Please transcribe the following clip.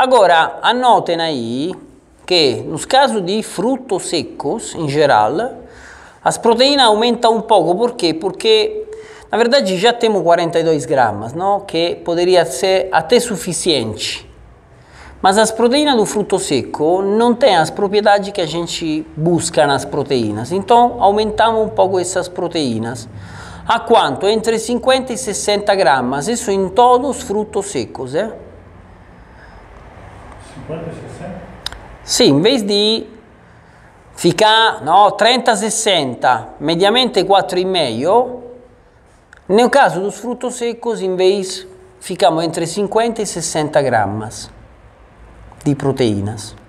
Agora, anotem aí que, nos casos de frutos secos, em geral, as proteínas aumentam um pouco. Por quê? Porque, na verdade, já temos 42 gramas, não? Que poderia ser até suficiente. Mas as proteínas do fruto seco não têm as propriedades que a gente busca nas proteínas. Então, aumentamos um pouco essas proteínas. A quanto? Entre 50 e 60 gramas. Isso em todos os frutos secos, é? 50 e 60? Sim, em vez de ficar, não, 30 e 60, mediamente 4,5, no caso dos frutos secos, em vez, ficamos entre 50 e 60 gramas de proteínas.